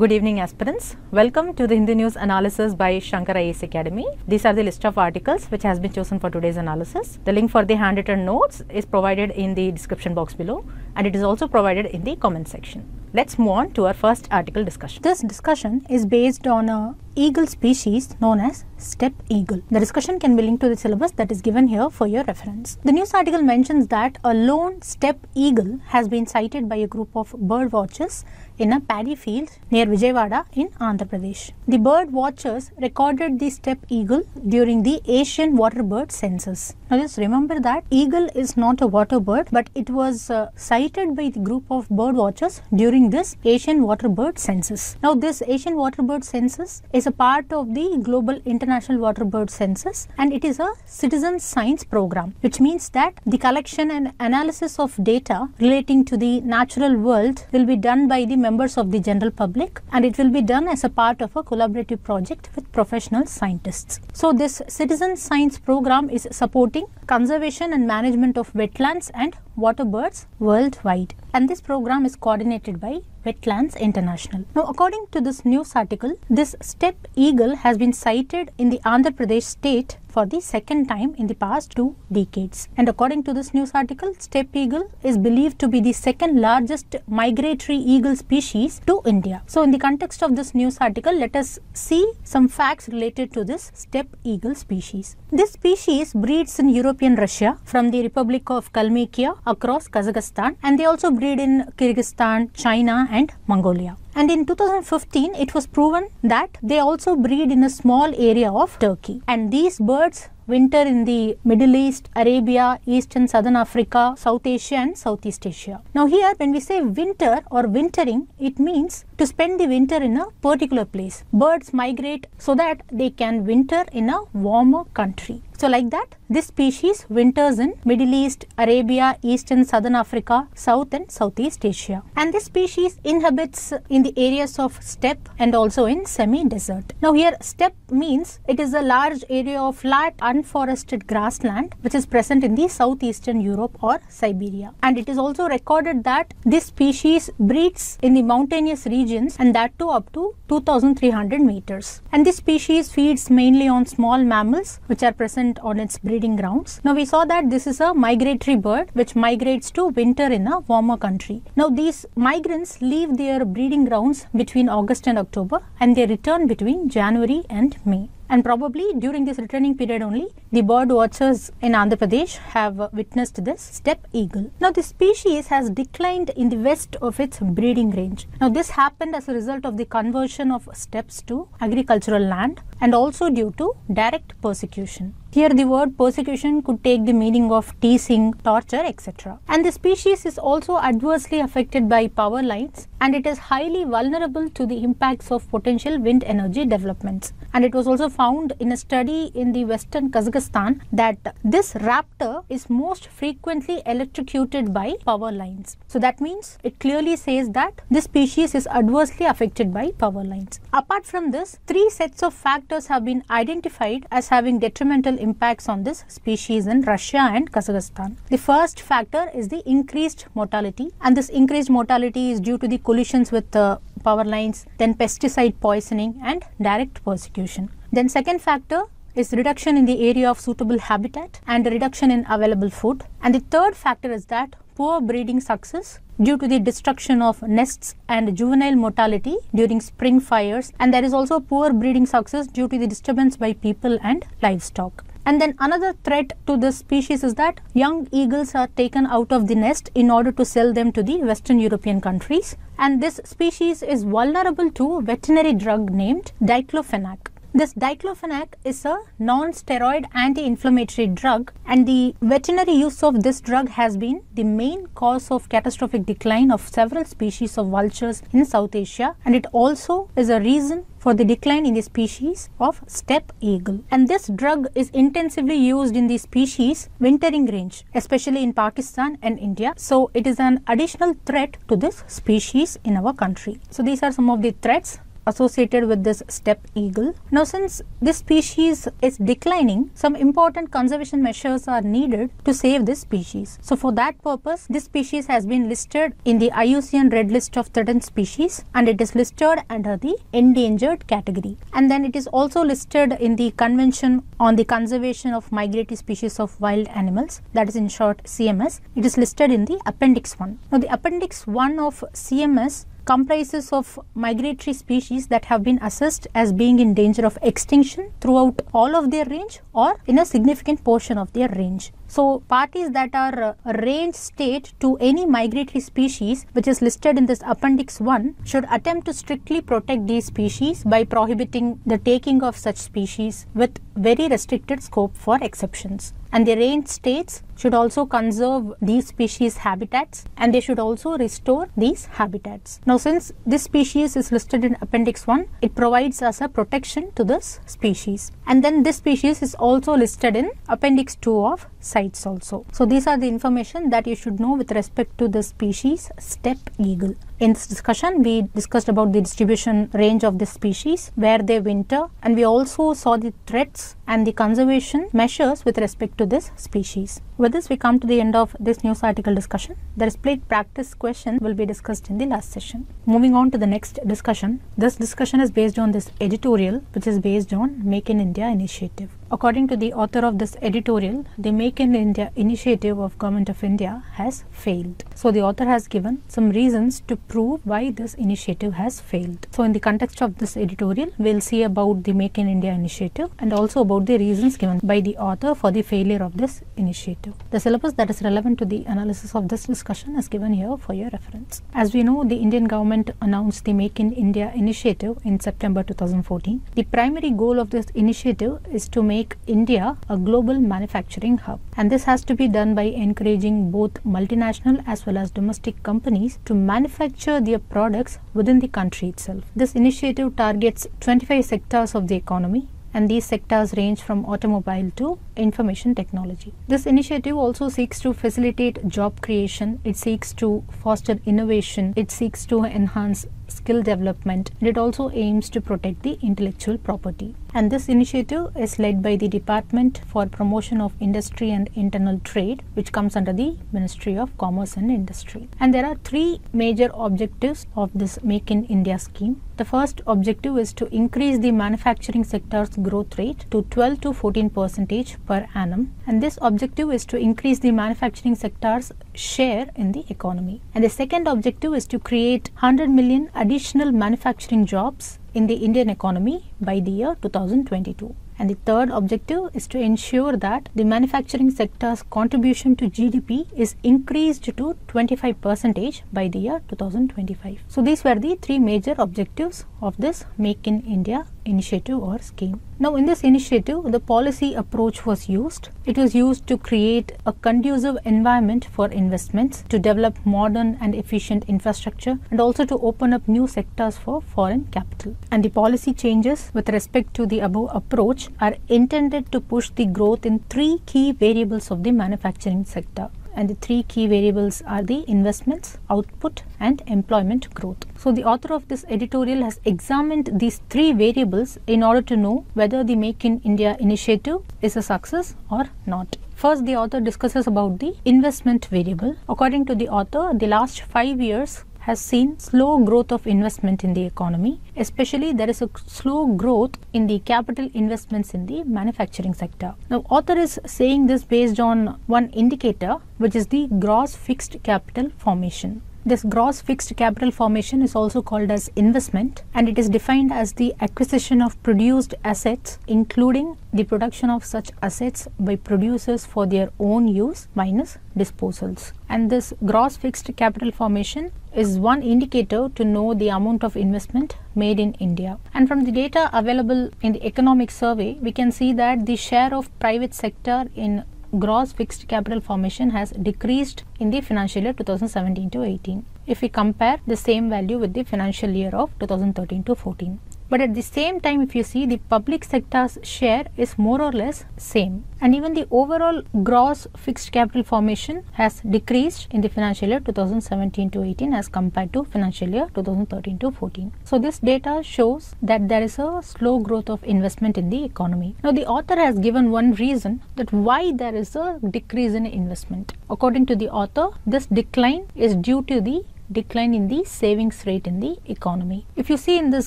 Good evening, aspirants. Welcome to the Hindi News Analysis by Shankar IAS Academy. These are the list of articles which has been chosen for today's analysis. The link for the handwritten notes is provided in the description box below, and it is also provided in the comment section. Let's move on to our first article discussion. This discussion is based on a eagle species known as steppe eagle. The discussion can be linked to the syllabus that is given here for your reference. The news article mentions that a lone steppe eagle has been sighted by a group of bird watchers in a paddy field near Vijayawada in Andhra Pradesh. The bird watchers recorded the steppe eagle during the Asian Waterbird Census. Now just remember that eagle is not a water bird, but it was sighted by the group of bird watchers during this Asian Waterbird Census. Now this Asian Waterbird Census is a part of the Global International Water Bird Census, and it is a citizen science program, which means that the collection and analysis of data relating to the natural world will be done by the members of the general public, and it will be done as a part of a collaborative project with professional scientists. So this citizen science program is supporting conservation and management of wetlands and water birds worldwide, and this program is coordinated by Wetlands International. Now, according to this news article, this steppe eagle has been sighted in the Andhra Pradesh state for the second time in the past 2 decades. And according to this news article, steppe eagle is believed to be the second largest migratory eagle species to India. So in the context of this news article, let us see some facts related to this steppe eagle species. This species breeds in European Russia from the Republic of Kalmykia across Kazakhstan, and they also breed in Kyrgyzstan, China and Mongolia. And in 2015, it was proven that they also breed in a small area of Turkey. And these birds winter in the Middle East, Arabia, East and Southern Africa, South Asia and Southeast Asia. Now here, when we say winter or wintering, it means to spend the winter in a particular place. Birds migrate so that they can winter in a warmer country. So like that, this species winters in Middle East, Arabia, East and Southern Africa, South and Southeast Asia. And this species inhabits in the areas of steppe and also in semi-desert. Now here, steppe means it is a large area of flat, unforested grassland which is present in the southeastern Europe or Siberia. And it is also recorded that this species breeds in the mountainous regions, and that too up to 2,300 meters. And this species feeds mainly on small mammals which are present on its breeding grounds. Now we saw that this is a migratory bird which migrates to winter in a warmer country. Now these migrants leave their breeding grounds between August and October, and they return between January and May. And probably during this returning period only, the bird watchers in Andhra Pradesh have witnessed this steppe eagle. Now, this species has declined in the west of its breeding range. Now, this happened as a result of the conversion of steppes to agricultural land, and also due to direct persecution. Here, the word persecution could take the meaning of teasing, torture, etc. And the species is also adversely affected by power lines, and it is highly vulnerable to the impacts of potential wind energy developments. And it was also found in a study in the western Kazakhstan that this raptor is most frequently electrocuted by power lines. So that means it clearly says that this species is adversely affected by power lines. Apart from this, 3 sets of factors have been identified as having detrimental impacts on this species in Russia and Kazakhstan. The first factor is the increased mortality, and this increased mortality is due to the collisions with power lines, then pesticide poisoning and direct persecution. Then second factor is reduction in the area of suitable habitat and reduction in available food. And the third factor is that poor breeding success due to the destruction of nests and juvenile mortality during spring fires. And there is also poor breeding success due to the disturbance by people and livestock. And then another threat to this species is that young eagles are taken out of the nest in order to sell them to the Western European countries. And this species is vulnerable to a veterinary drug named diclofenac. This diclofenac is a non-steroid anti-inflammatory drug, and the veterinary use of this drug has been the main cause of catastrophic decline of several species of vultures in South Asia, and it also is a reason for the decline in the species of steppe eagle. And this drug is intensively used in the species wintering range, especially in Pakistan and India. So it is an additional threat to this species in our country. So these are some of the threats associated with this steppe eagle. Now, since this species is declining, some important conservation measures are needed to save this species. So for that purpose, this species has been listed in the IUCN Red List of Threatened Species, and it is listed under the endangered category. And then it is also listed in the Convention on the Conservation of Migratory Species of Wild Animals, that is in short CMS. It is listed in the Appendix 1. Now, the Appendix 1 of CMS comprises of migratory species that have been assessed as being in danger of extinction throughout all of their range or in a significant portion of their range. So, parties that are range state to any migratory species which is listed in this Appendix 1 should attempt to strictly protect these species by prohibiting the taking of such species with very restricted scope for exceptions. And the range states should also conserve these species' habitats, and they should also restore these habitats. Now, since this species is listed in Appendix 1, it provides us a protection to this species. And then this species is also listed in Appendix 2 of CITES also. So, these are the information that you should know with respect to the species steppe eagle. In this discussion, we discussed about the distribution range of this species, where they winter, and we also saw the threats and the conservation measures with respect to this species. With this, we come to the end of this news article discussion. The displayed practice question will be discussed in the last session. Moving on to the next discussion. This discussion is based on this editorial, which is based on Make in India initiative. According to the author of this editorial, the Make in India initiative of Government of India has failed. So, the author has given some reasons to prove why this initiative has failed. So, in the context of this editorial, we'll see about the Make in India initiative and also about the reasons given by the author for the failure of this initiative. The syllabus that is relevant to the analysis of this discussion is given here for your reference. As we know, the Indian government announced the Make in India initiative in September 2014. The primary goal of this initiative is to make India a global manufacturing hub, and this has to be done by encouraging both multinational as well as domestic companies to manufacture their products within the country itself. This initiative targets 25 sectors of the economy, and these sectors range from automobile to information technology. This initiative also seeks to facilitate job creation, it seeks to foster innovation, it seeks to enhance skill development, and it also aims to protect the intellectual property. And this initiative is led by the Department for Promotion of Industry and Internal Trade, which comes under the Ministry of Commerce and Industry. And there are three major objectives of this Make in India scheme. The first objective is to increase the manufacturing sector's growth rate to 12% to 14% per annum. And this objective is to increase the manufacturing sector's share in the economy. And the second objective is to create 100 million additional manufacturing jobs in the Indian economy by the year 2022. And the third objective is to ensure that the manufacturing sector's contribution to GDP is increased to 25% by the year 2025. So, these were the three major objectives of this Make in India initiative or scheme. Now, in this initiative, the policy approach was used. It was used to create a conducive environment for investments, to develop modern and efficient infrastructure, and also to open up new sectors for foreign capital. And the policy changes with respect to the above approach are intended to push the growth in three key variables of the manufacturing sector. And the three key variables are the investments, output, and employment growth. So, the author of this editorial has examined these three variables in order to know whether the Make in India initiative is a success or not. First, the author discusses about the investment variable. According to the author, the last 5 years has seen slow growth of investment in the economy. Especially, there is a slow growth in the capital investments in the manufacturing sector. Now, author is saying this based on one indicator, which is the gross fixed capital formation. This gross fixed capital formation is also called as investment, and it is defined as the acquisition of produced assets, including the production of such assets by producers for their own use minus disposals. And this gross fixed capital formation is one indicator to know the amount of investment made in India. And from the data available in the economic survey, we can see that the share of private sector in gross fixed capital formation has decreased in the financial year 2017 to 18 if we compare the same value with the financial year of 2013 to 14. But at the same time, if you see, the public sector's share is more or less same. And even the overall gross fixed capital formation has decreased in the financial year 2017-18 as compared to financial year 2013-14. So this data shows that there is a slow growth of investment in the economy. Now the author has given one reason that why there is a decrease in investment. According to the author, this decline is due to the decline in the savings rate in the economy. If you see in this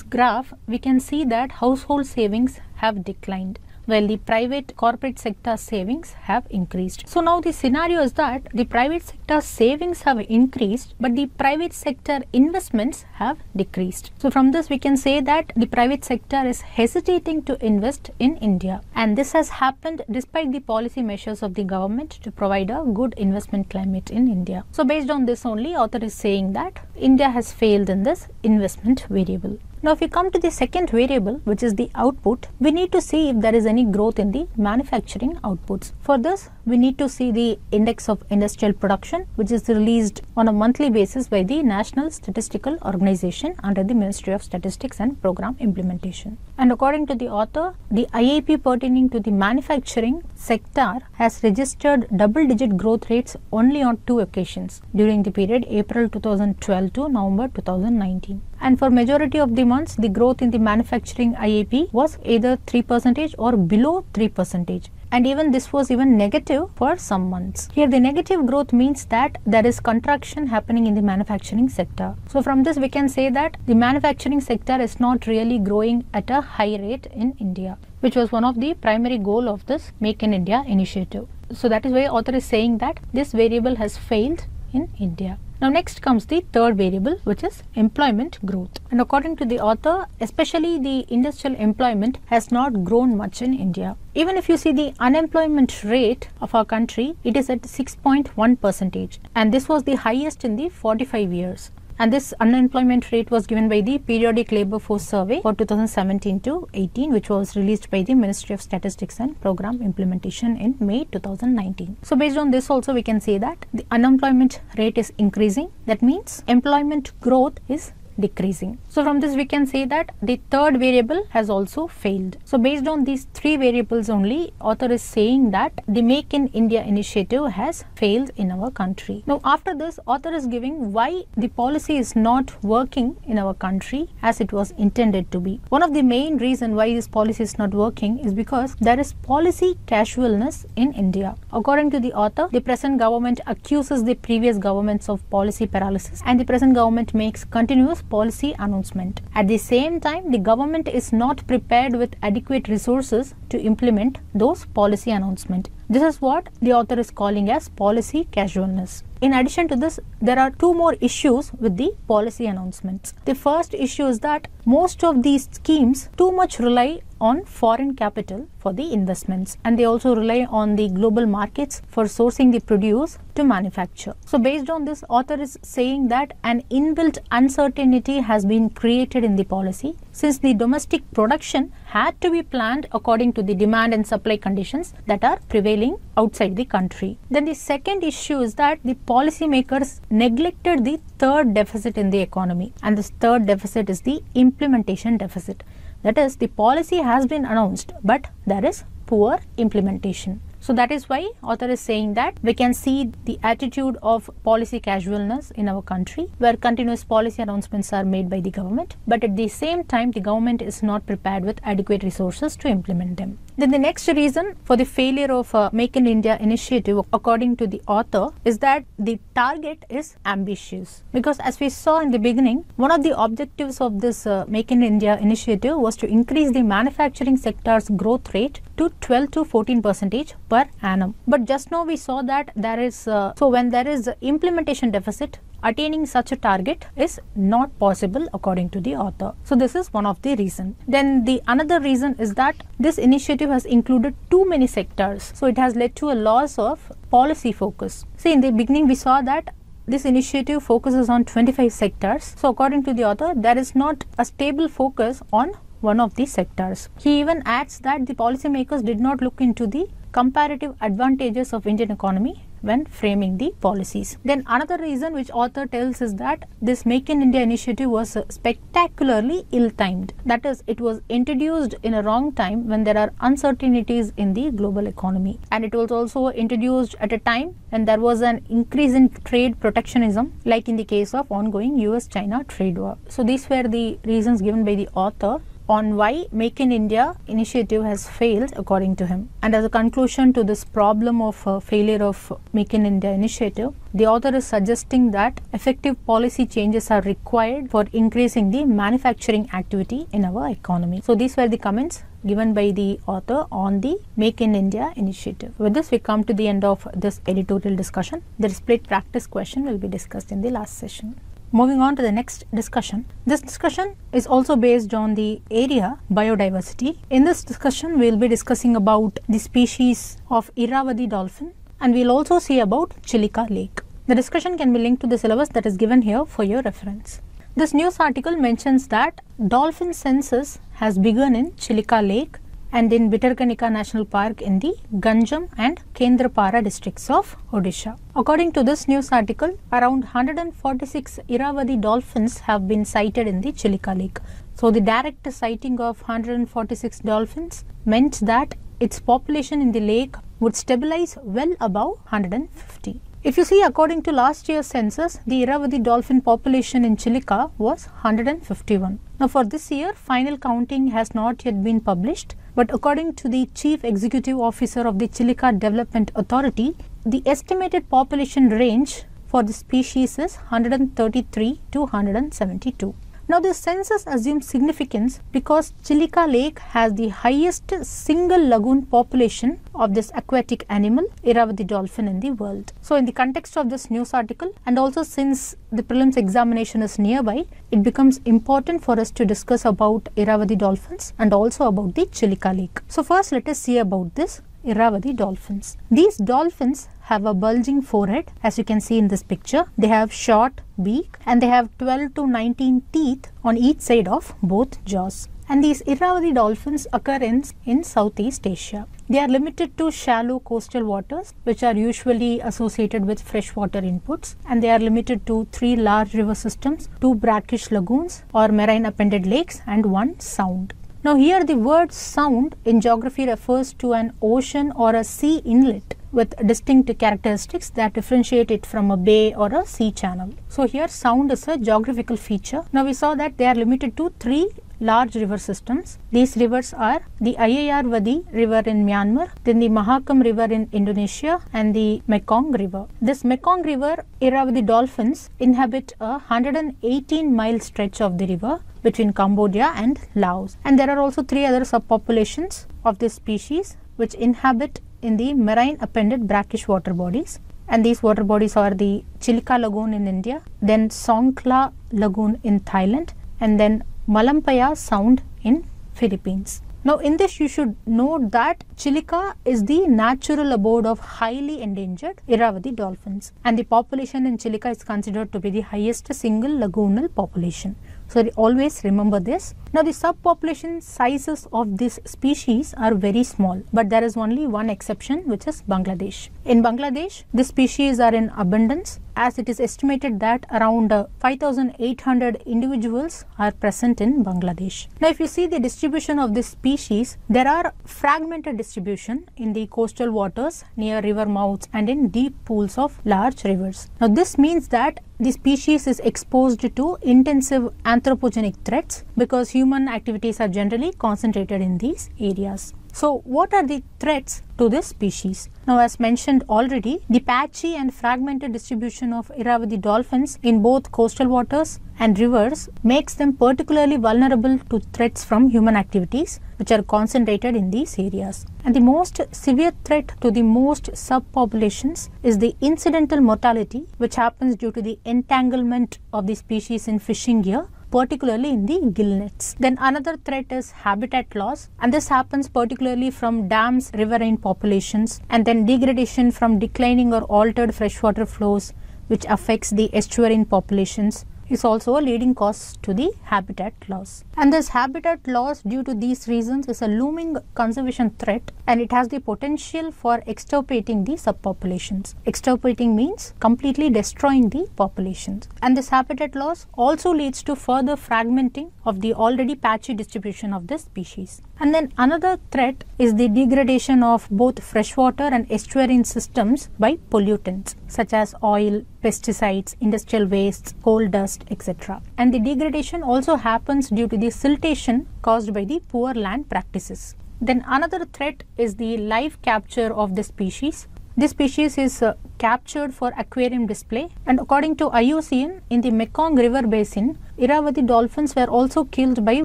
graph, we can see that household savings have declined, while the private corporate sector savings have increased. So now the scenario is that the private sector savings have increased, but the private sector investments have decreased. So from this we can say that the private sector is hesitating to invest in India, and this has happened despite the policy measures of the government to provide a good investment climate in India. So based on this only, author is saying that India has failed in this investment variable. Now if we come to the second variable, which is the output, we need to see if there is any growth in the manufacturing outputs. For this, we need to see the index of industrial production, which is released on a monthly basis by the National Statistical Organization under the Ministry of Statistics and Program Implementation. And according to the author, the IAP pertaining to the manufacturing sector has registered double-digit growth rates only on 2 occasions during the period April 2012 to November 2019. And for majority of the months, the growth in the manufacturing IAP was either 3% or below 3%. And even this was even negative for some months. Here the negative growth means that there is contraction happening in the manufacturing sector. So from this we can say that the manufacturing sector is not really growing at a high rate in India, which was one of the primary goal of this Make in India initiative. So that is why author is saying that this variable has failed in India. Now next comes the third variable, which is employment growth. And according to the author, especially the industrial employment has not grown much in India. Even if you see the unemployment rate of our country, it is at 6.1%, and this was the highest in the 45 years. And this unemployment rate was given by the Periodic Labour Force Survey for 2017-18, which was released by the Ministry of Statistics and Program Implementation in May 2019. So based on this also, we can say that the unemployment rate is increasing. That means employment growth is decreasing. So from this we can say that the third variable has also failed. So based on these 3 variables only, author is saying that the Make in India initiative has failed in our country. Now after this, author is giving why the policy is not working in our country as it was intended to be. One of the main reason why this policy is not working is because there is policy casualness in India. According to the author, the present government accuses the previous governments of policy paralysis, and the present government makes continuous policy announcement. At the same time, the government is not prepared with adequate resources to implement those policy announcements. This is what the author is calling as policy casualness. In addition to this, there are 2 more issues with the policy announcements. The first issue is that most of these schemes too much rely on foreign capital for the investments, and they also rely on the global markets for sourcing the produce to manufacture. So based on this, author is saying that an inbuilt uncertainty has been created in the policy, since the domestic production had to be planned according to the demand and supply conditions that are prevailing outside the country. Then the second issue is that the policymakers neglected the third deficit in the economy, and this third deficit is the implementation deficit. That is, the policy has been announced, but there is poor implementation. So that is why author is saying that we can see the attitude of policy casualness in our country, where continuous policy announcements are made by the government, but at the same time the government is not prepared with adequate resources to implement them. Then the next reason for the failure of Make in India initiative, according to the author, is that the target is ambitious. Because as we saw in the beginning, one of the objectives of this Make in India initiative was to increase the manufacturing sector's growth rate to 12 to 14% per annum. But just now we saw that there is when there is implementation deficit, attaining such a target is not possible according to the author. So this is one of the reason. Then the another reason is that this initiative has included too many sectors, so it has led to a loss of policy focus. See, in the beginning we saw that this initiative focuses on 25 sectors. So according to the author, there is not a stable focus on one of the sectors. He even adds that the policymakers did not look into the comparative advantages of Indian economy when framing the policies. Then another reason which author tells is that this Make in India initiative was spectacularly ill-timed. That is, it was introduced in a wrong time when there are uncertainties in the global economy, and it was also introduced at a time when there was an increase in trade protectionism, like in the case of ongoing US-China trade war. So these were the reasons given by the author on why Make in India initiative has failed, according to him. And as a conclusion to this problem of failure of Make in India initiative, the author is suggesting that effective policy changes are required for increasing the manufacturing activity in our economy. So these were the comments given by the author on the Make in India initiative. With this, we come to the end of this editorial discussion. The displayed practice question will be discussed in the last session. Moving on to the next discussion. This discussion is also based on the area biodiversity. In this discussion, we will be discussing about the species of Irrawaddy dolphin, and we will also see about Chilika Lake. The discussion can be linked to the syllabus that is given here for your reference. This news article mentions that dolphin census has begun in Chilika Lake and in Bitterkanika National Park in the Ganjam and Kendrapara districts of Odisha. According to this news article, around 146 Irrawaddy dolphins have been sighted in the Chilika Lake. So the direct sighting of 146 dolphins meant that its population in the lake would stabilize well above 150. If you see, according to last year's census, the Irrawaddy dolphin population in Chilika was 151. Now for this year, final counting has not yet been published, but according to the Chief Executive Officer of the Chilika Development Authority, the estimated population range for the species is 133 to 172. Now this census assumes significance because Chilika Lake has the highest single lagoon population of this aquatic animal, Irrawaddy dolphin, in the world. So in the context of this news article, and also since the prelims examination is nearby, it becomes important for us to discuss about Irrawaddy dolphins and also about the Chilika Lake. So first, let us see about this Irrawaddy dolphins. These dolphins have a bulging forehead, as you can see in this picture. They have short beak and they have 12 to 19 teeth on each side of both jaws. And these Irrawaddy dolphins occur in Southeast Asia. They are limited to shallow coastal waters, which are usually associated with freshwater inputs, and they are limited to 3 large river systems, 2 brackish lagoons or marine appended lakes, and 1 sound. Now here the word sound in geography refers to an ocean or a sea inlet with distinct characteristics that differentiate it from a bay or a sea channel. So here sound is a geographical feature. Now we saw that they are limited to 3 large river systems. These rivers are the Irrawaddy River in Myanmar, then the Mahakam River in Indonesia, and the Mekong River. This Mekong River, Irrawaddy dolphins inhabit a 118-mile stretch of the river between Cambodia and Laos. And there are also 3 other subpopulations of this species which inhabit in the marine appended brackish water bodies. And these water bodies are the Chilika Lagoon in India, then Songkhla Lagoon in Thailand, and then Malampaya Sound in Philippines. Now in this you should note that Chilika is the natural abode of highly endangered Irrawaddy dolphins, and the population in Chilika is considered to be the highest single lagoonal population. So always remember this. Now the subpopulation sizes of this species are very small, but there is only one exception, which is Bangladesh. In Bangladesh, the species are in abundance, as it is estimated that around 5,800 individuals are present in Bangladesh. Now if you see the distribution of this species, there are fragmented distribution in the coastal waters, near river mouths, and in deep pools of large rivers. Now this means that the species is exposed to intensive anthropogenic threats because human activities are generally concentrated in these areas. So what are the threats to this species? Now as mentioned already, the patchy and fragmented distribution of Irrawaddy dolphins in both coastal waters and rivers makes them particularly vulnerable to threats from human activities which are concentrated in these areas. And the most severe threat to the most subpopulations is the incidental mortality, which happens due to the entanglement of the species in fishing gear, particularly in the gill nets. Then another threat is habitat loss, and this happens particularly from dams, riverine populations, and then degradation from declining or altered freshwater flows, which affects the estuarine populations is also a leading cause to the habitat loss. And this habitat loss due to these reasons is a looming conservation threat, and it has the potential for extirpating the subpopulations. Extirpating means completely destroying the populations. And this habitat loss also leads to further fragmenting of the already patchy distribution of this species. And then another threat is the degradation of both freshwater and estuarine systems by pollutants such as oil, pesticides, industrial wastes, coal dust, etc. And the degradation also happens due to the siltation caused by the poor land practices. Then another threat is the live capture of the species. This species is captured for aquarium display, and according to IUCN, in the Mekong River basin, Irrawaddy dolphins were also killed by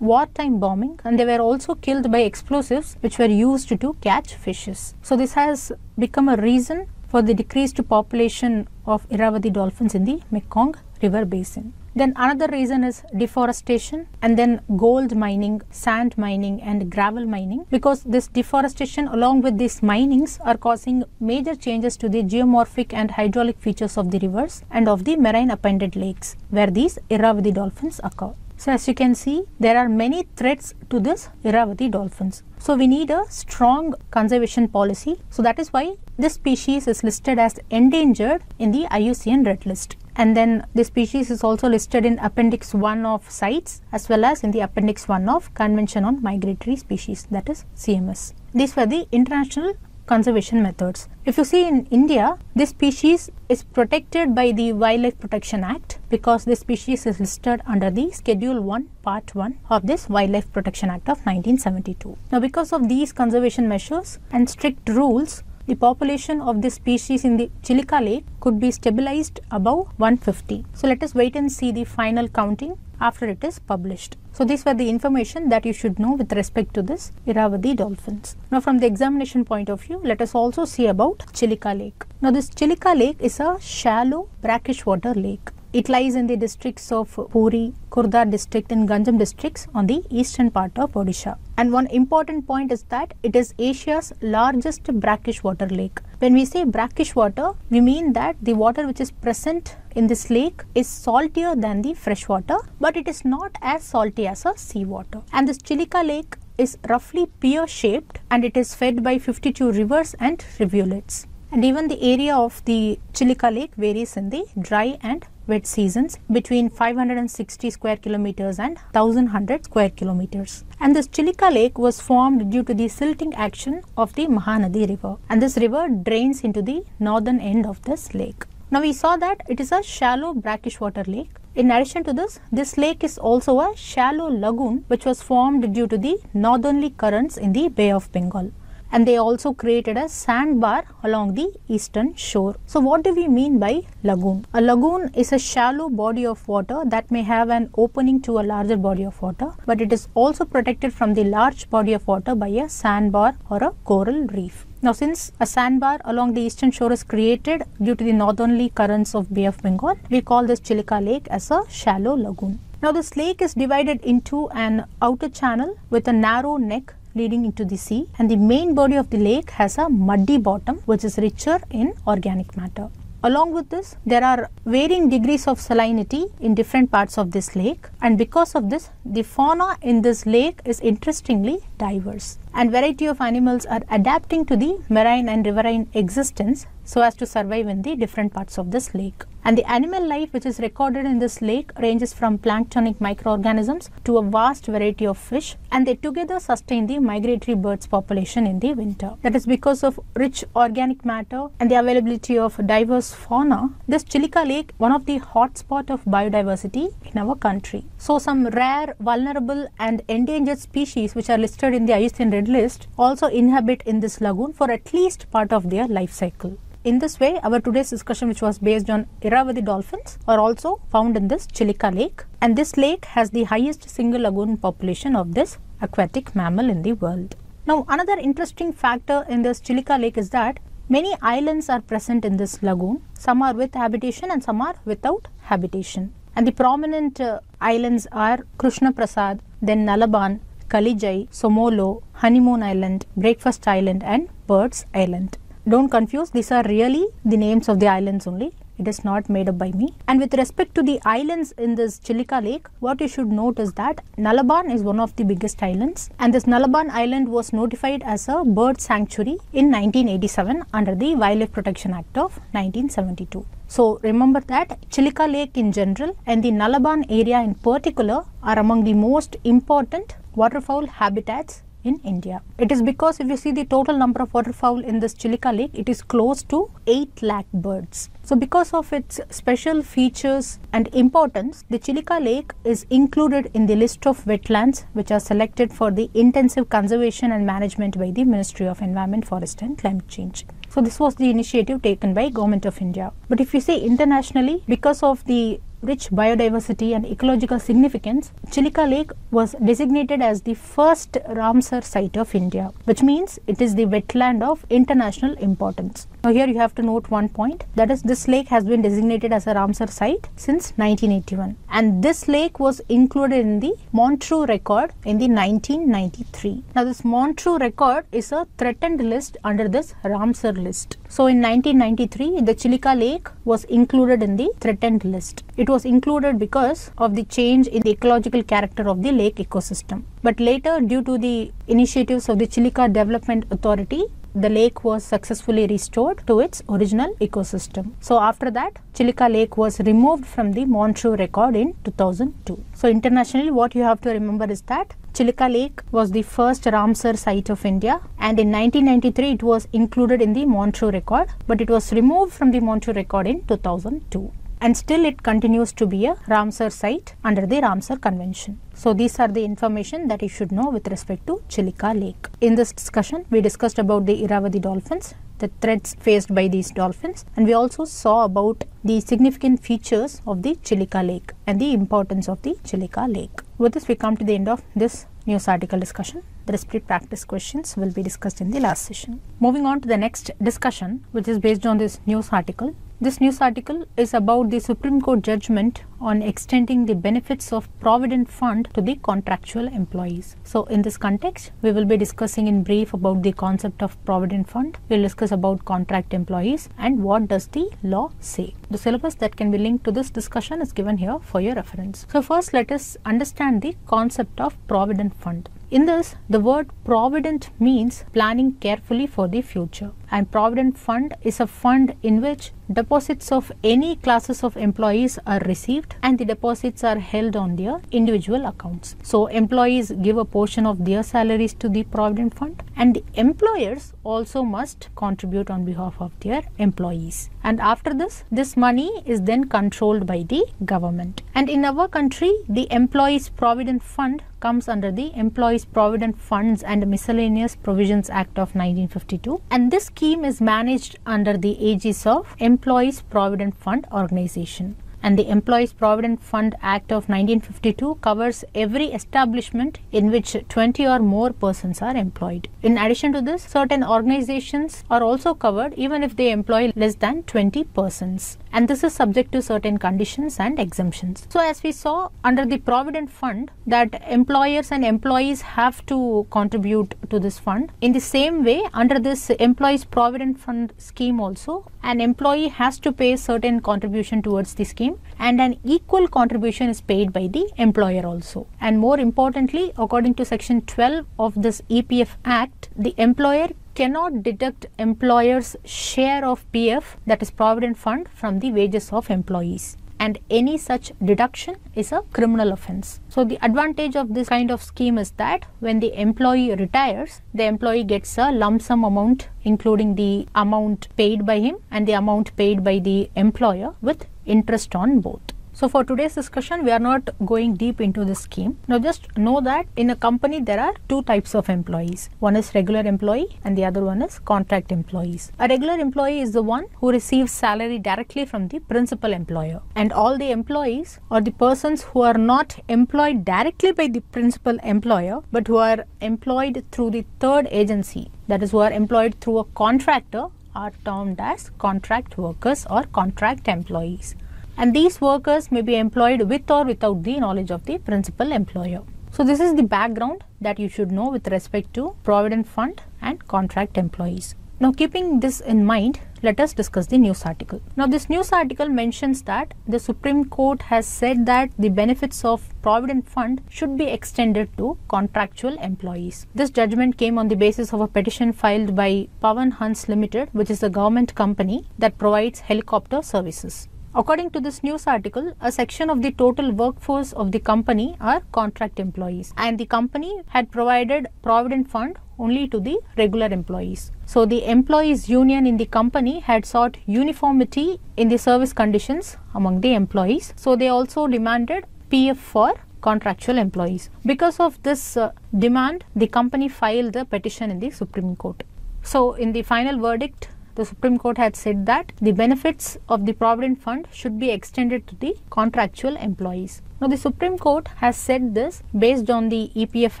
wartime bombing, and they were also killed by explosives which were used to catch fishes. So this has become a reason for the decreased population of Irrawaddy dolphins in the Mekong River basin. Then another reason is deforestation, and then gold mining, sand mining and gravel mining, because this deforestation along with these minings are causing major changes to the geomorphic and hydraulic features of the rivers and of the marine upended lakes where these Irrawaddy dolphins occur. So as you can see, there are many threats to this Irrawaddy dolphins. So we need a strong conservation policy. So that is why this species is listed as endangered in the IUCN Red List. And then this species is also listed in Appendix 1 of CITES as well as in the Appendix 1 of Convention on Migratory Species, that is CMS. These were the international conservation methods. If you see in India, this species is protected by the Wildlife Protection Act because this species is listed under the Schedule 1, Part 1 of this Wildlife Protection Act of 1972. Now, because of these conservation measures and strict rules, the population of this species in the Chilika Lake could be stabilized above 150. So let us wait and see the final counting after it is published. So these were the information that you should know with respect to this Irrawaddy dolphins. Now from the examination point of view, let us also see about Chilika Lake. Now this Chilika Lake is a shallow brackish water lake. It lies in the districts of Puri, Khurda district and Ganjam districts on the eastern part of Odisha. And one important point is that it is Asia's largest brackish water lake. When we say brackish water, we mean that the water which is present in this lake is saltier than the fresh water, but it is not as salty as a seawater. And this Chilika Lake is roughly pear-shaped, and it is fed by 52 rivers and rivulets. And even the area of the Chilika Lake varies in the dry and wet seasons between 560 square kilometers and 1100 square kilometers. And this Chilika Lake was formed due to the silting action of the Mahanadi River. And this river drains into the northern end of this lake. Now we saw that it is a shallow brackish water lake. In addition to this, this lake is also a shallow lagoon which was formed due to the northerly currents in the Bay of Bengal. And they also created a sandbar along the eastern shore. So what do we mean by lagoon? A lagoon is a shallow body of water that may have an opening to a larger body of water, but it is also protected from the large body of water by a sandbar or a coral reef. Now, since a sandbar along the eastern shore is created due to the northerly currents of Bay of Bengal, we call this Chilika Lake as a shallow lagoon. Now, this lake is divided into an outer channel with a narrow neck leading into the sea, and the main body of the lake has a muddy bottom which is richer in organic matter. Along with this, there are varying degrees of salinity in different parts of this lake, and because of this, the fauna in this lake is interestingly diverse, and variety of animals are adapting to the marine and riverine existence so as to survive in the different parts of this lake. And the animal life which is recorded in this lake ranges from planktonic microorganisms to a vast variety of fish, and they together sustain the migratory birds population in the winter. That is because of rich organic matter and the availability of diverse fauna, this Chilika Lake is one of the hotspots of biodiversity in our country. So some rare, vulnerable and endangered species which are listed in the IUCN Red List also inhabit in this lagoon for at least part of their life cycle. In this way, our today's discussion, which was based on Irrawaddy dolphins, are also found in this Chilika Lake. And this lake has the highest single lagoon population of this aquatic mammal in the world. Now, another interesting factor in this Chilika Lake is that many islands are present in this lagoon. Some are with habitation and some are without habitation. And the prominent islands are Krishna Prasad, then Nalaban, Kalijai, Somolo, Honeymoon Island, Breakfast Island and Birds Island. Don't confuse, these are really the names of the islands only. It is not made up by me. And with respect to the islands in this Chilika Lake, what you should note is that Nalaban is one of the biggest islands, and this Nalaban island was notified as a bird sanctuary in 1987 under the Wildlife Protection Act of 1972. So remember that Chilika Lake in general and the Nalaban area in particular are among the most important waterfowl habitats in India. It is because if you see the total number of waterfowl in this Chilika Lake, it is close to 8 lakh birds. So because of its special features and importance, the Chilika Lake is included in the list of wetlands which are selected for the intensive conservation and management by the Ministry of Environment, Forest and Climate Change. So this was the initiative taken by Government of India. But if you see internationally, because of the rich biodiversity and ecological significance, Chilika Lake was designated as the first Ramsar site of India, which means it is the wetland of international importance. Now here you have to note one point, that is, this lake has been designated as a Ramsar site since 1981, and this lake was included in the Montreux record in the 1993. Now this Montreux record is a threatened list under this Ramsar list. So in 1993, the Chilika Lake was included in the threatened list. It was included because of the change in the ecological character of the lake ecosystem. But later, due to the initiatives of the Chilika Development Authority, the lake was successfully restored to its original ecosystem. So after that, Chilika Lake was removed from the Montreux record in 2002. So internationally, what you have to remember is that Chilika Lake was the first Ramsar site of India, and in 1993 it was included in the Montreux record, but it was removed from the Montreux record in 2002. And still it continues to be a Ramsar site under the Ramsar Convention. So these are the information that you should know with respect to Chilika Lake. In this discussion, we discussed about the Irrawaddy dolphins, the threats faced by these dolphins, and we also saw about the significant features of the Chilika Lake and the importance of the Chilika Lake. With this, we come to the end of this news article discussion. The respective practice questions will be discussed in the last session. Moving on to the next discussion, which is based on this news article. This news article is about the Supreme Court judgment on extending the benefits of Provident Fund to the contractual employees. So in this context, we will be discussing in brief about the concept of Provident Fund. We will discuss about contract employees and what does the law say. The syllabus that can be linked to this discussion is given here for your reference. So first, let us understand the concept of Provident Fund. In this, the word provident means planning carefully for the future, and Provident Fund is a fund in which deposits of any classes of employees are received and the deposits are held on their individual accounts. So employees give a portion of their salaries to the Provident Fund, and the employers also must contribute on behalf of their employees. And after this, this money is then controlled by the government. And in our country, the Employees Provident Fund comes under the Employees Provident Funds and Miscellaneous Provisions Act of 1952, and this scheme is managed under the aegis of Employees Provident Fund Organization. And the Employees Provident Fund Act of 1952 covers every establishment in which 20 or more persons are employed. In addition to this, certain organizations are also covered even if they employ less than 20 persons. And this is subject to certain conditions and exemptions. So as we saw under the Provident Fund, that employers and employees have to contribute to this fund. In the same way, under this Employees Provident Fund scheme also, an employee has to pay certain contribution towards the scheme, and an equal contribution is paid by the employer also. And more importantly, according to section 12 of this EPF Act, the employer cannot deduct employer's share of PF, that is Provident Fund, from the wages of employees, and any such deduction is a criminal offense. So the advantage of this kind of scheme is that when the employee retires, the employee gets a lump sum amount including the amount paid by him and the amount paid by the employer with interest on both. So for today's discussion, we are not going deep into this scheme. Now just know that in a company there are two types of employees. One is regular employee and the other one is contract employees. A regular employee is the one who receives salary directly from the principal employer, and all the employees or the persons who are not employed directly by the principal employer but who are employed through the third agency, that is who are employed through a contractor, are termed as contract workers or contract employees. And these workers may be employed with or without the knowledge of the principal employer. So this is the background that you should know with respect to Provident Fund and contract employees. Now keeping this in mind, let us discuss the news article. Now, this news article mentions that the Supreme Court has said that the benefits of Provident Fund should be extended to contractual employees. This judgment came on the basis of a petition filed by Pawan Hans Limited, which is the government company that provides helicopter services. According to this news article, a section of the total workforce of the company are contract employees, and the company had provided Provident Fund only to the regular employees. So the employees union in the company had sought uniformity in the service conditions among the employees. So they also demanded PF for contractual employees. Because of this demand, the company filed the petition in the Supreme Court. So in the final verdict, the Supreme Court had said that the benefits of the Provident Fund should be extended to the contractual employees. Now, the Supreme Court has said this based on the EPF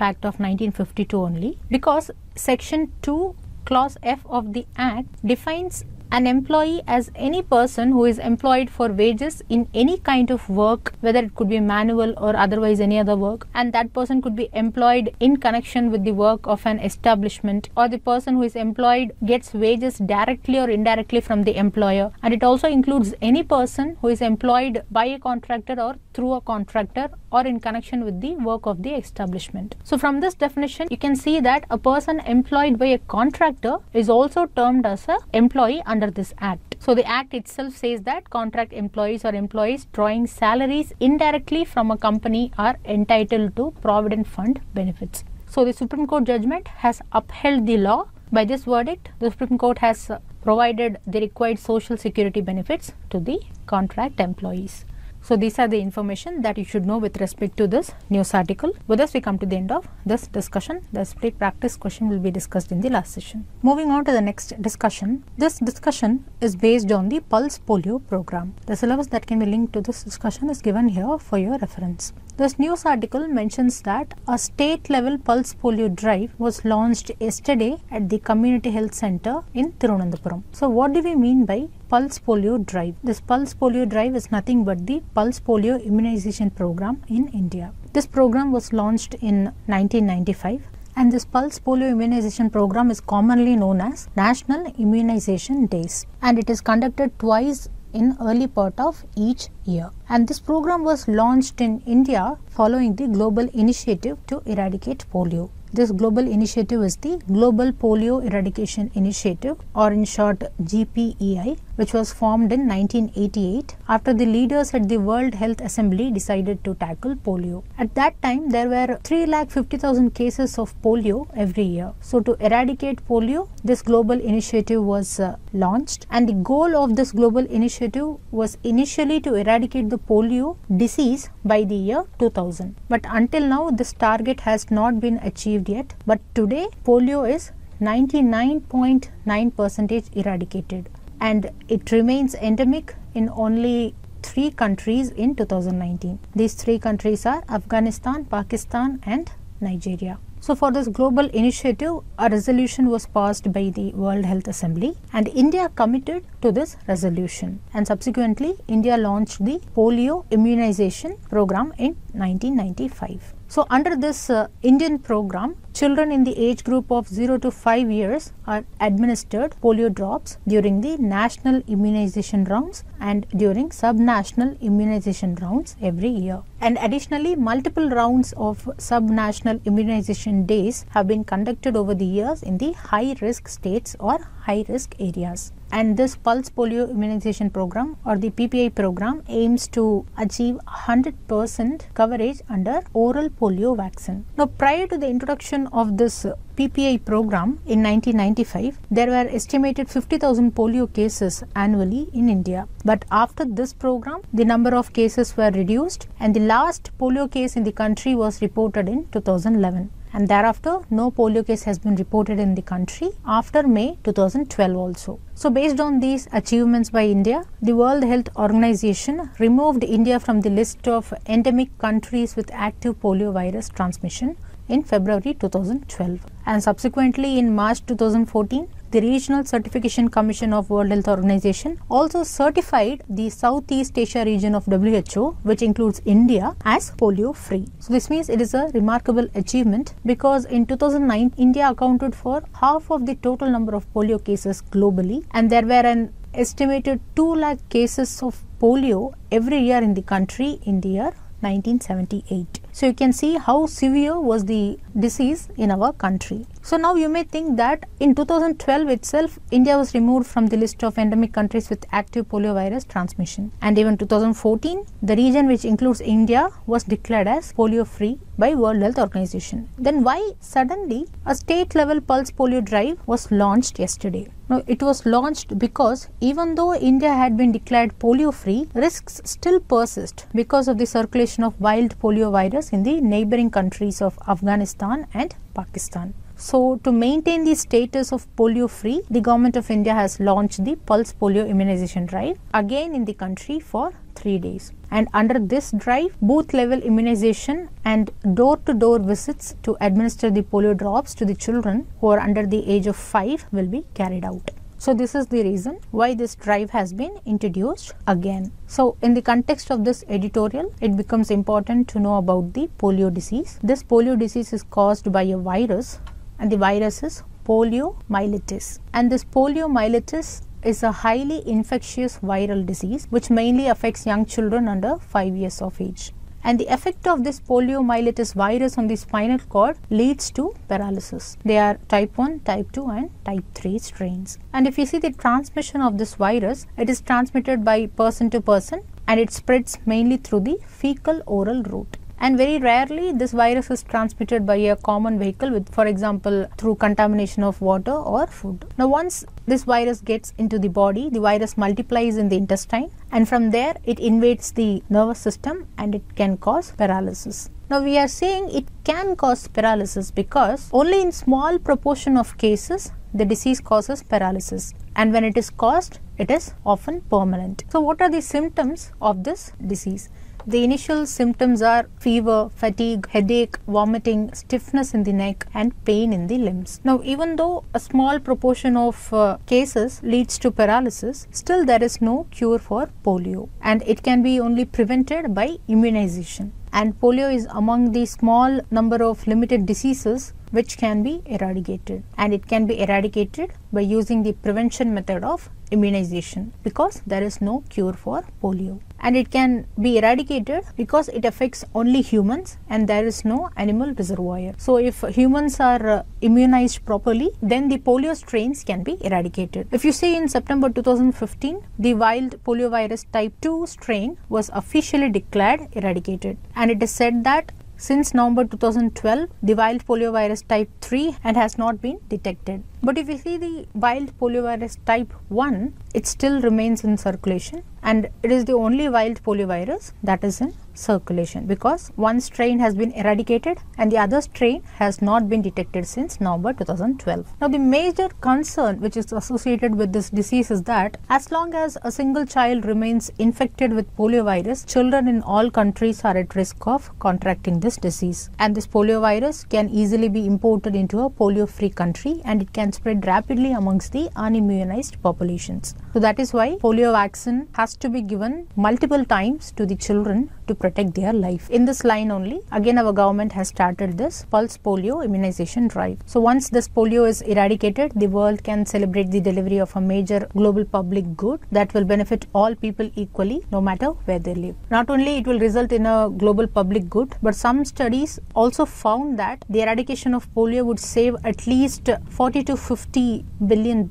Act of 1952 only, because Section 2, Clause F of the Act defines an employee as any person who is employed for wages in any kind of work, whether it could be manual or otherwise any other work, and that person could be employed in connection with the work of an establishment, or the person who is employed gets wages directly or indirectly from the employer. And it also includes any person who is employed by a contractor or through a contractor or in connection with the work of the establishment. So from this definition, you can see that a person employed by a contractor is also termed as an employee under this act. So the act itself says that contract employees or employees drawing salaries indirectly from a company are entitled to Provident Fund benefits. So the Supreme Court judgment has upheld the law. By this verdict, the Supreme Court has provided the required social security benefits to the contract employees. So these are the information that you should know with respect to this news article. With this, we come to the end of this discussion. The split practice question will be discussed in the last session. Moving on to the next discussion. This discussion is based on the Pulse Polio program. The syllabus that can be linked to this discussion is given here for your reference. This news article mentions that a state-level pulse polio drive was launched yesterday at the Community Health Center in Tirunandapuram. So what do we mean by pulse polio drive? This pulse polio drive is nothing but the pulse polio immunization program in India. This program was launched in 1995. And this pulse polio immunization program is commonly known as National Immunization Days. And it is conducted twice in early part of each year. And this program was launched in India following the global initiative to eradicate polio. This global initiative is the Global Polio Eradication Initiative, or in short GPEI, which was formed in 1988 after the leaders at the World Health Assembly decided to tackle polio. At that time, there were 350,000 cases of polio every year. So to eradicate polio, this global initiative was launched, and the goal of this global initiative was initially to eradicate the polio disease by the year 2000. But until now, this target has not been achieved yet, but today polio is 99.9% eradicated, and it remains endemic in only 3 countries in 2019. These 3 countries are Afghanistan, Pakistan and Nigeria. So for this global initiative, a resolution was passed by the World Health Assembly, and India committed to this resolution, and subsequently India launched the polio immunization program in 1995. So under this Indian program, children in the age group of 0 to 5 years are administered polio drops during the national immunization rounds and during subnational immunization rounds every year. And additionally, multiple rounds of subnational immunization days have been conducted over the years in the high-risk states or high-risk areas. And this pulse polio immunization program, or the PPI program, aims to achieve 100% coverage under oral polio vaccine. Now, prior to the introduction of this PPI program in 1995, there were estimated 50,000 polio cases annually in India. But after this program, the number of cases were reduced, and the last polio case in the country was reported in 2011. And thereafter, no polio case has been reported in the country after May 2012 also. So based on these achievements by India, the World Health Organization removed India from the list of endemic countries with active polio virus transmission in February 2012. And subsequently in March 2014, the Regional Certification Commission of World Health Organization also certified the Southeast Asia region of WHO, which includes India, as polio-free. So this means it is a remarkable achievement, because in 2009, India accounted for half of the total number of polio cases globally, and there were an estimated 2 lakh cases of polio every year in the country in the year 1978. So you can see how severe was the disease in our country. So now you may think that in 2012 itself, India was removed from the list of endemic countries with active poliovirus transmission. And even 2014, the region which includes India was declared as polio-free by World Health Organization. Then why suddenly a state-level pulse polio drive was launched yesterday? Now, it was launched because even though India had been declared polio-free, risks still persist because of the circulation of wild polio virus in the neighboring countries of Afghanistan and Pakistan. So, to maintain the status of polio-free, the government of India has launched the pulse polio immunization drive again in the country for 3 days. And under this drive, booth-level immunization and door-to-door visits to administer the polio drops to the children who are under the age of 5 will be carried out. So this is the reason why this drive has been introduced again. So in the context of this editorial, it becomes important to know about the polio disease. This polio disease is caused by a virus, and the virus is poliomyelitis. And this poliomyelitis is a highly infectious viral disease which mainly affects young children under 5 years of age. And the effect of this poliomyelitis virus on the spinal cord leads to paralysis. They are type 1, type 2 and type 3 strains. And if you see the transmission of this virus, it is transmitted by person to person, and it spreads mainly through the fecal-oral route. And very rarely this virus is transmitted by a common vehicle, with, for example, through contamination of water or food. Now, once this virus gets into the body, the virus multiplies in the intestine, and from there it invades the nervous system, and it can cause paralysis. Now, we are saying it can cause paralysis because only in small proportion of cases the disease causes paralysis, and when it is caused, it is often permanent. So what are the symptoms of this disease? The initial symptoms are fever, fatigue, headache, vomiting, stiffness in the neck and pain in the limbs. Now, even though a small proportion of cases leads to paralysis, still there is no cure for polio, and it can be only prevented by immunization. And polio is among the small number of limited diseases which can be eradicated, and it can be eradicated by using the prevention method of immunization, because there is no cure for polio. And it can be eradicated because it affects only humans, and there is no animal reservoir. So if humans are immunized properly, then the polio strains can be eradicated. If you see, in September 2015, the wild poliovirus type 2 strain was officially declared eradicated, and it is said that since November 2012, the wild poliovirus type 3 and has not been detected. But if we see the wild poliovirus type 1, it still remains in circulation, and it is the only wild poliovirus that is in circulation, because one strain has been eradicated and the other strain has not been detected since November 2012. Now, the major concern which is associated with this disease is that as long as a single child remains infected with poliovirus, children in all countries are at risk of contracting this disease. And this poliovirus can easily be imported into a polio-free country, and it can spread rapidly amongst the unimmunized populations. So that is why polio vaccine has to be given multiple times to the children to protect their life. In this line only, again our government has started this pulse polio immunization drive. So once this polio is eradicated, the world can celebrate the delivery of a major global public good that will benefit all people equally, no matter where they live. Not only it will result in a global public good, but some studies also found that the eradication of polio would save at least $40 to $50 billion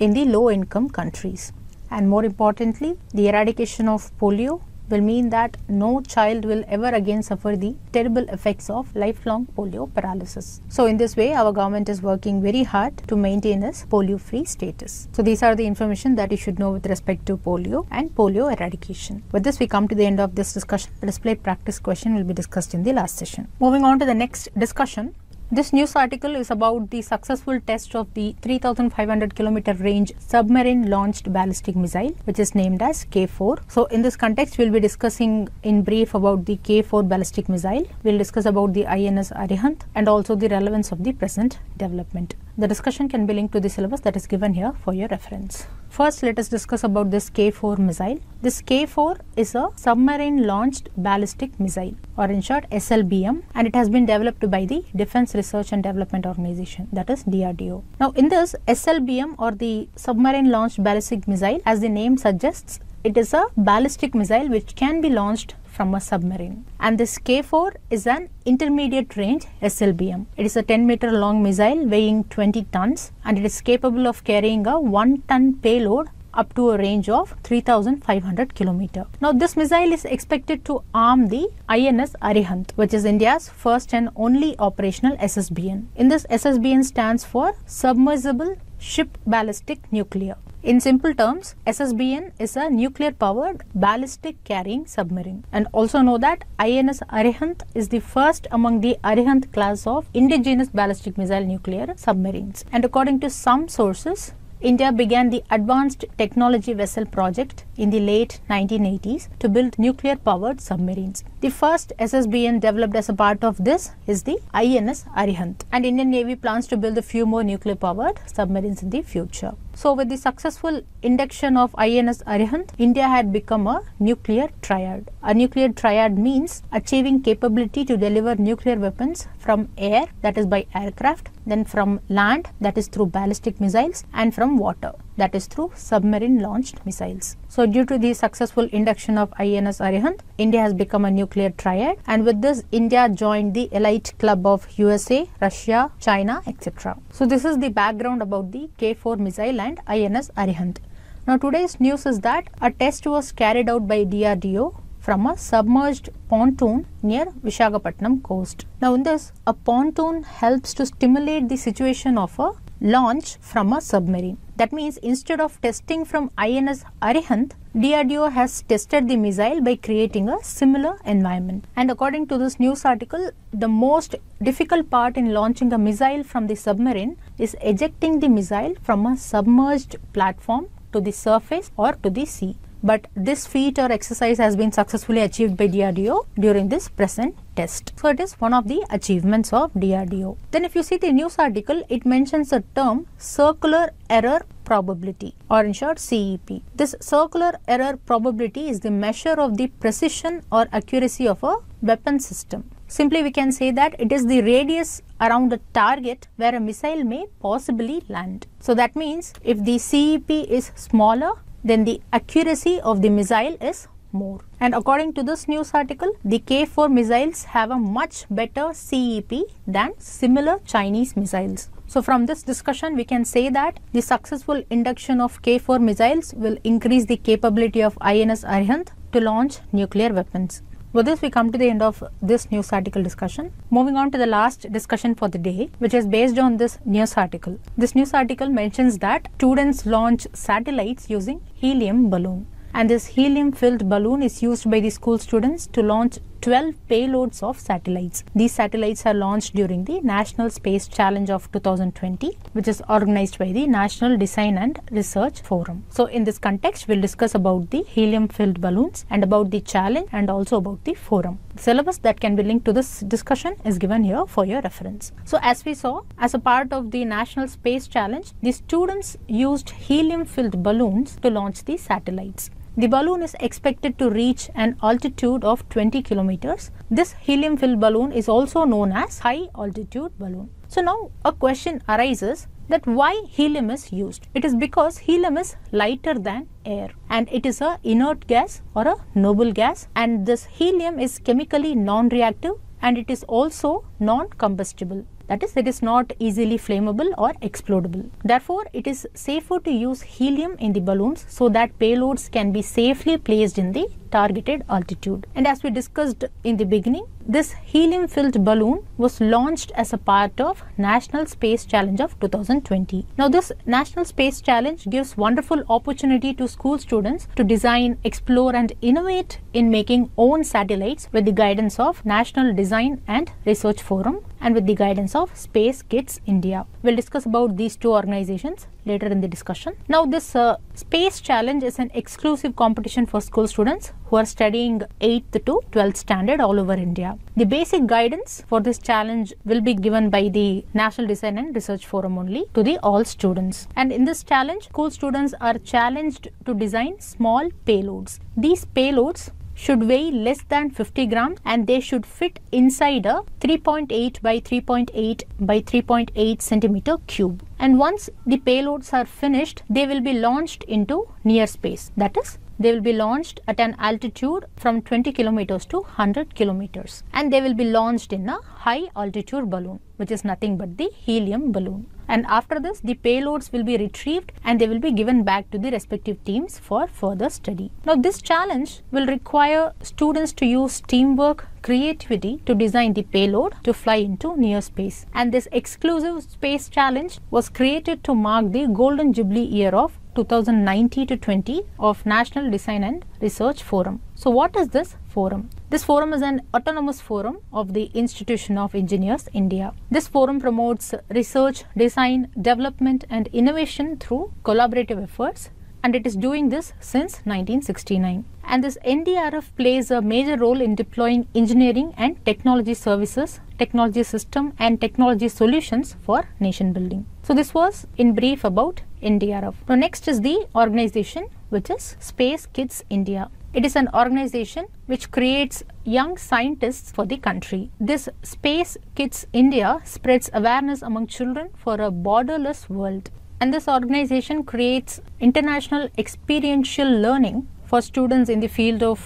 in the low-income countries. And more importantly, the eradication of polio will mean that no child will ever again suffer the terrible effects of lifelong polio paralysis. So in this way, our government is working very hard to maintain its polio-free status. So these are the information that you should know with respect to polio and polio eradication. With this, we come to the end of this discussion. The displayed practice question will be discussed in the last session. Moving on to the next discussion. This news article is about the successful test of the 3,500 km range submarine launched ballistic missile, which is named as K4. So in this context, we'll be discussing in brief about the K4 ballistic missile. We'll discuss about the INS Arihant and also the relevance of the present development. The discussion can be linked to the syllabus that is given here for your reference. First, let us discuss about this K4 missile. This K4 is a submarine launched ballistic missile, or in short SLBM, and it has been developed by the Defense Research and Development Organization, that is DRDO. Now in this SLBM, or the submarine launched ballistic missile, as the name suggests, it is a ballistic missile which can be launched from a submarine, and this K4 is an intermediate range SLBM. It is a 10-meter long missile weighing 20 tons and it is capable of carrying a 1-ton payload up to a range of 3,500 km. Now this missile is expected to arm the INS Arihant, which is India's first and only operational SSBN. In this, SSBN stands for Submersible Ship Ballistic Nuclear. In simple terms, SSBN is a nuclear-powered ballistic carrying submarine. And also know that INS Arihant is the first among the Arihant class of indigenous ballistic missile nuclear submarines. And according to some sources, India began the Advanced Technology Vessel project in the late 1980s to build nuclear-powered submarines. The first SSBN developed as a part of this is the INS Arihant, and Indian Navy plans to build a few more nuclear-powered submarines in the future. So with the successful induction of INS Arihant, India had become a nuclear triad. A nuclear triad means achieving capability to deliver nuclear weapons from air, that is by aircraft, then from land, that is through ballistic missiles, and from water, that is through submarine-launched missiles. So due to the successful induction of INS Arihant, India has become a nuclear triad, and with this India joined the elite club of USA, Russia, China, etc. So this is the background about the K4 missile and INS Arihant. Now today's news is that a test was carried out by DRDO from a submerged pontoon near Visakhapatnam coast. Now in this, a pontoon helps to stimulate the situation of a launch from a submarine. That means instead of testing from INS Arihant, DRDO has tested the missile by creating a similar environment. And according to this news article, the most difficult part in launching a missile from the submarine is ejecting the missile from a submerged platform to the surface or to the sea. But this feat or exercise has been successfully achieved by DRDO during this present test. So it is one of the achievements of DRDO. Then if you see the news article, it mentions the term circular error probability, or in short CEP. This circular error probability is the measure of the precision or accuracy of a weapon system. Simply we can say that it is the radius around a target where a missile may possibly land. So that means if the CEP is smaller, then the accuracy of the missile is more. And according to this news article, the K4 missiles have a much better CEP than similar Chinese missiles. So from this discussion, we can say that the successful induction of K4 missiles will increase the capability of INS Arihant to launch nuclear weapons. With this, we come to the end of this news article discussion. Moving on to the last discussion for the day, which is based on this news article. This news article mentions that students launch satellites using helium balloon. And this helium-filled balloon is used by the school students to launch 12 payloads of satellites. These satellites are launched during the National Space Challenge of 2020, which is organized by the National Design and Research Forum. So in this context, we'll discuss about the helium-filled balloons and about the challenge and also about the forum. The syllabus that can be linked to this discussion is given here for your reference. So as we saw, as a part of the National Space Challenge, the students used helium-filled balloons to launch the satellites. The balloon is expected to reach an altitude of 20 kilometers. This helium-filled balloon is also known as high-altitude balloon. So now a question arises that why helium is used. It is because helium is lighter than air and it is an inert gas or a noble gas, and this helium is chemically non-reactive and it is also non-combustible. That is, it is not easily flammable or explodable. Therefore, it is safer to use helium in the balloons so that payloads can be safely placed in the targeted altitude. And as we discussed in the beginning, this helium-filled balloon was launched as a part of National Space Challenge of 2020. Now, this National Space Challenge gives wonderful opportunity to school students to design, explore and innovate in making own satellites with the guidance of National Design and Research Forum and with the guidance of Space Kids India. We'll discuss about these two organizations later in the discussion. Now, this Space Challenge is an exclusive competition for school students who are studying 8th to 12th standard all over India. The basic guidance for this challenge will be given by the National Design and Research Forum only to the all students. And in this challenge, school students are challenged to design small payloads. These payloads should weigh less than 50 grams and they should fit inside a 3.8 by 3.8 by 3.8 centimeter cube. And once the payloads are finished, they will be launched into near space. That is, they will be launched at an altitude from 20 kilometers to 100 kilometers. And they will be launched in a high altitude balloon, which is nothing but the helium balloon. And after this, the payloads will be retrieved and they will be given back to the respective teams for further study. Now, this challenge will require students to use teamwork, creativity to design the payload to fly into near space. And this exclusive Space Challenge was created to mark the Golden Jubilee year of 2019-20 of National Design and Research Forum. So, what is this forum? This forum is an autonomous forum of the Institution of Engineers India. This forum promotes research, design, development and innovation through collaborative efforts, and it is doing this since 1969. And this NDRF plays a major role in deploying engineering and technology services, technology system and technology solutions for nation building. So, this was in brief about NDRF. Now, next is the organization, which is Space Kids India. It is an organization which creates young scientists for the country. This Space Kids India spreads awareness among children for a borderless world. And this organization creates international experiential learning for students in the field of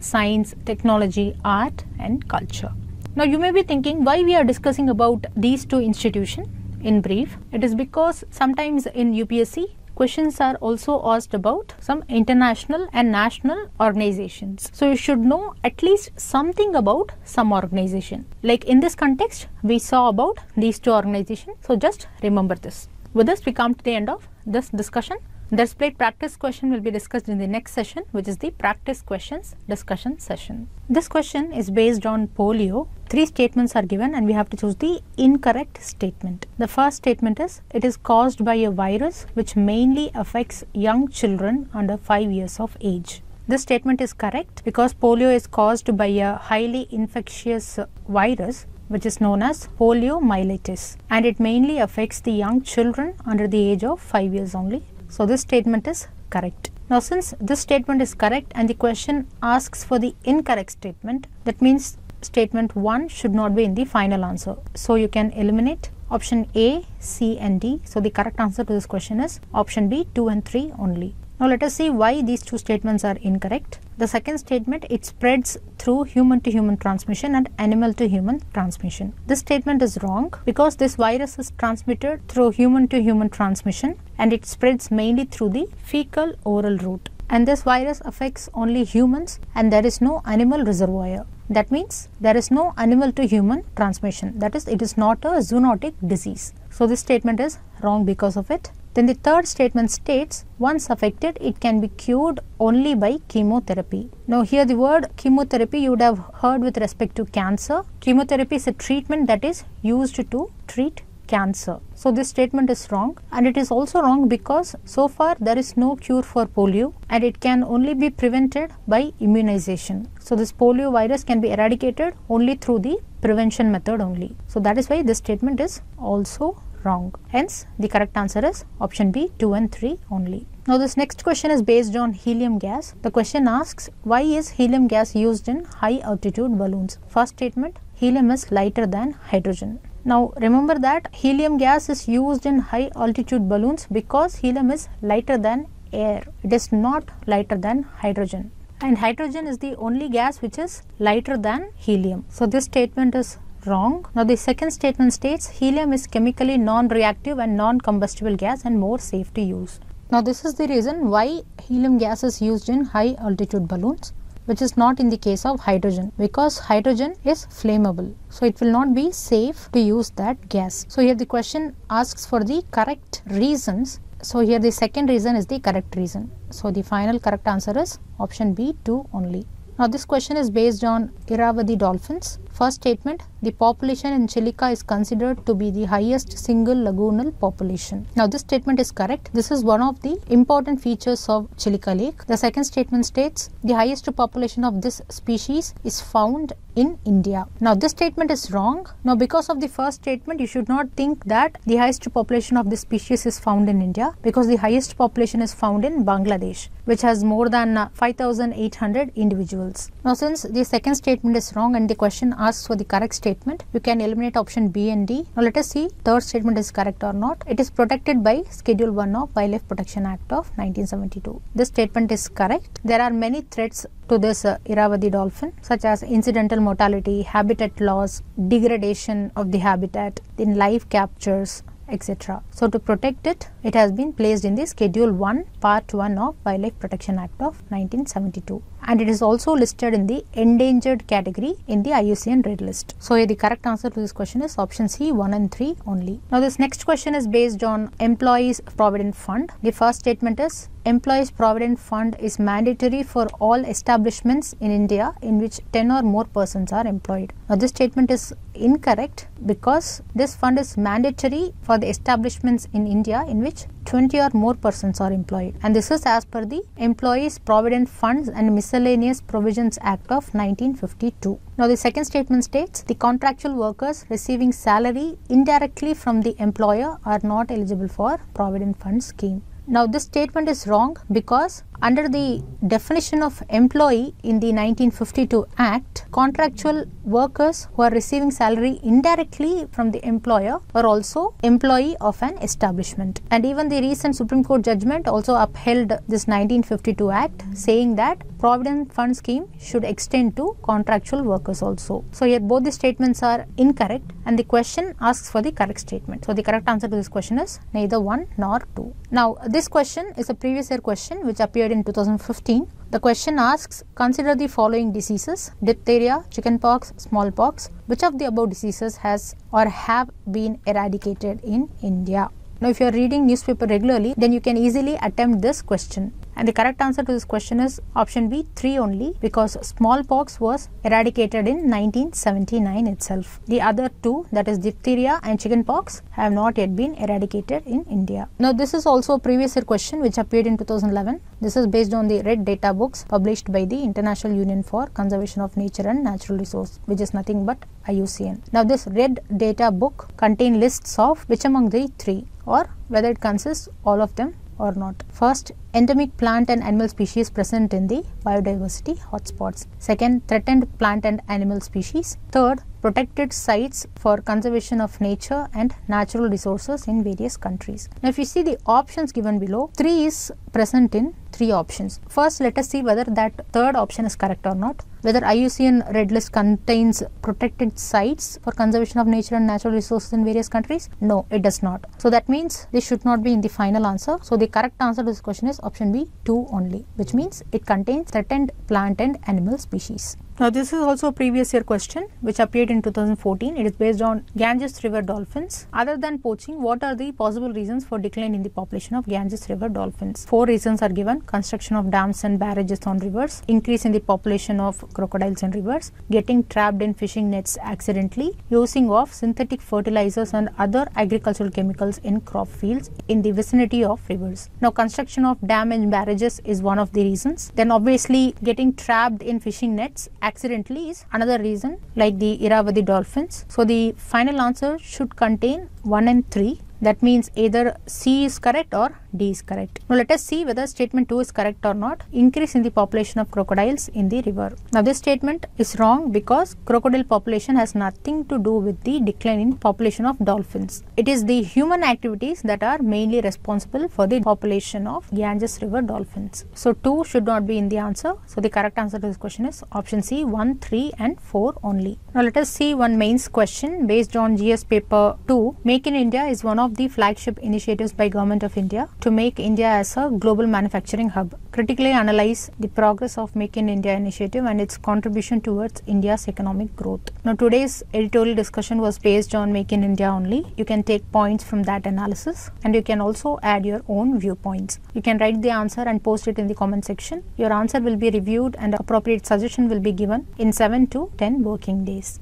science, technology, art and culture. Now, you may be thinking why we are discussing about these two institutions in brief. It is because sometimes in UPSC, questions are also asked about some international and national organizations. So, you should know at least something about some organization. Like in this context, we saw about these two organizations. So, just remember this. With this, we come to the end of this discussion. The displayed practice question will be discussed in the next session, which is the practice questions discussion session. This question is based on polio. 3 statements are given and we have to choose the incorrect statement. The first statement is, it is caused by a virus which mainly affects young children under 5 years of age. This statement is correct because polio is caused by a highly infectious virus which is known as poliomyelitis, and it mainly affects the young children under the age of 5 years only. So, this statement is correct. Now, since this statement is correct and the question asks for the incorrect statement, that means statement 1 should not be in the final answer. So, you can eliminate option A, C and D. So, the correct answer to this question is option B, 2 and 3 only. Now, let us see why these two statements are incorrect. The second statement, it spreads through human-to-human transmission and animal-to-human transmission. This statement is wrong because this virus is transmitted through human-to-human transmission and it spreads mainly through the fecal-oral route. And this virus affects only humans and there is no animal reservoir. That means there is no animal-to-human transmission. That is, it is not a zoonotic disease. So, this statement is wrong because of it. Then the third statement states, once affected, it can be cured only by chemotherapy. Now, here the word chemotherapy you would have heard with respect to cancer. Chemotherapy is a treatment that is used to treat cancer. So, this statement is wrong, and it is also wrong because so far there is no cure for polio and it can only be prevented by immunization. So, this polio virus can be eradicated only through the prevention method only. So, that is why this statement is also wrong. Hence, the correct answer is option B, 2 and 3 only. Now, this next question is based on helium gas. The question asks, why is helium gas used in high altitude balloons? First statement, helium is lighter than hydrogen. Now, remember that helium gas is used in high altitude balloons because helium is lighter than air. It is not lighter than hydrogen. And hydrogen is the only gas which is lighter than helium. So, this statement is wrong. Now, the second statement states, helium is chemically non-reactive and non-combustible gas and more safe to use. Now, this is the reason why helium gas is used in high altitude balloons, which is not in the case of hydrogen, because hydrogen is flammable. So, it will not be safe to use that gas. So, here the question asks for the correct reasons. So, here the second reason is the correct reason. So, the final correct answer is option B, 2 only. Now, this question is based on Irrawaddy dolphins. First statement, the population in Chilika is considered to be the highest single lagoonal population. Now this statement is correct. This is one of the important features of Chilika Lake. The second statement states the highest population of this species is found in India. Now this statement is wrong. Now because of the first statement, you should not think that the highest population of this species is found in India, because the highest population is found in Bangladesh, which has more than 5,800 individuals. Now since the second statement is wrong and the question asks for the correct statement, you can eliminate option B and D. Now let us see third statement is correct or not. It is protected by Schedule 1 of Wildlife Protection Act of 1972. This statement is correct. There are many threats to this Irrawaddy dolphin, such as incidental mortality, habitat loss, degradation of the habitat, then live captures, etc. So to protect it, it has been placed in the Schedule 1, Part 1 of Wildlife Protection Act of 1972. And it is also listed in the endangered category in the IUCN red list. So the correct answer to this question is option C, 1 and 3 only. Now this next question is based on Employees Provident Fund. The first statement is, Employees Provident Fund is mandatory for all establishments in India in which 10 or more persons are employed. Now this statement is incorrect, because this fund is mandatory for the establishments in India in which 20 or more persons are employed, and this is as per the Employees Provident Funds and Miscellaneous Provisions Act of 1952. Now the second statement states, the contractual workers receiving salary indirectly from the employer are not eligible for Provident Fund scheme. Now this statement is wrong, because under the definition of employee in the 1952 Act, contractual workers who are receiving salary indirectly from the employer are also employee of an establishment. And even the recent Supreme Court judgment also upheld this 1952 Act, saying that Provident Fund scheme should extend to contractual workers also. So here both the statements are incorrect, and the question asks for the correct statement. So the correct answer to this question is neither 1 nor 2. Now this question is a previous year question which appeared in 2015. The question asks, consider the following diseases: diphtheria, chickenpox, smallpox. Which of the above diseases has or have been eradicated in India? Now if you are reading newspaper regularly, then you can easily attempt this question. And the correct answer to this question is option B, 3 only, because smallpox was eradicated in 1979 itself. The other two, that is diphtheria and chickenpox, have not yet been eradicated in India. Now this is also a previous year question which appeared in 2011. This is based on the red data books published by the International Union for Conservation of Nature and Natural Resources, which is nothing but IUCN. Now this red data book contains lists of which among the three, or whether it consists all of them or not. First, endemic plant and animal species present in the biodiversity hotspots. Second, threatened plant and animal species. Third, protected sites for conservation of nature and natural resources in various countries. Now if you see the options given below, 3 is present in 3 options. First, let us see whether that third option is correct or not. Whether IUCN red list contains protected sites for conservation of nature and natural resources in various countries? No, it does not. So that means this should not be in the final answer. So the correct answer to this question is option B, 2 only, which means it contains threatened plant and animal species. Now this is also a previous year question which appeared in 2014. It is based on Ganges River dolphins. Other than poaching, what are the possible reasons for decline in the population of Ganges River dolphins? 4 reasons are given: construction of dams and barrages on rivers, increase in the population of crocodiles and rivers, getting trapped in fishing nets accidentally, using of synthetic fertilizers and other agricultural chemicals in crop fields in the vicinity of rivers. Now construction of dam and barrages is one of the reasons. Then obviously getting trapped in fishing nets accidentally is another reason, like the Irrawaddy dolphins. So the final answer should contain 1 and 3. That means either C is correct or D is correct. Now let us see whether statement 2 is correct or not. Increase in the population of crocodiles in the river. Now this statement is wrong, because crocodile population has nothing to do with the decline in population of dolphins. It is the human activities that are mainly responsible for the population of Ganges River dolphins. So 2 should not be in the answer. So the correct answer to this question is option C, 1, 3 and 4 only. Now let us see one mains question based on GS paper 2. Make in India is one of the flagship initiatives by Government of India to make India as a global manufacturing hub. Critically analyze the progress of Make in India initiative and its contribution towards India's economic growth. Now today's editorial discussion was based on Make in India only. You can take points from that analysis, and you can also add your own viewpoints. You can write the answer and post it in the comment section. Your answer will be reviewed and appropriate suggestion will be given in 7 to 10 working days.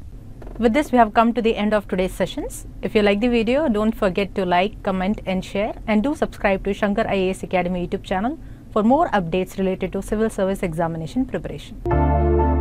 With this, we have come to the end of today's sessions. If you like the video, don't forget to like, comment and share, and do subscribe to Shankar IAS Academy YouTube channel for more updates related to civil service examination preparation.